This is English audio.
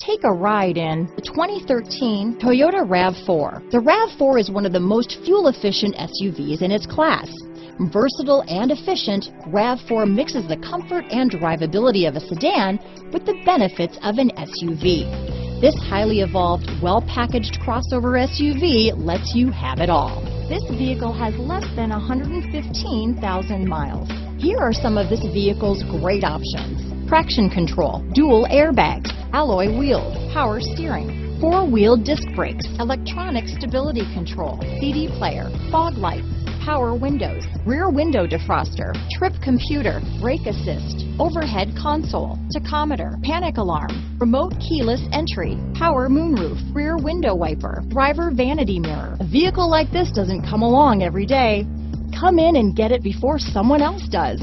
Take a ride in the 2013 Toyota RAV4. The RAV4 is one of the most fuel-efficient SUVs in its class. Versatile and efficient, RAV4 mixes the comfort and drivability of a sedan with the benefits of an SUV. This highly evolved, well-packaged crossover SUV lets you have it all. This vehicle has less than 115,000 miles. Here are some of this vehicle's great options: traction control, dual airbags, alloy wheels, power steering, four-wheel disc brakes, electronic stability control, CD player, fog lights, power windows, rear window defroster, trip computer, brake assist, overhead console, tachometer, panic alarm, remote keyless entry, power moonroof, rear window wiper, driver vanity mirror. A vehicle like this doesn't come along every day. Come in and get it before someone else does.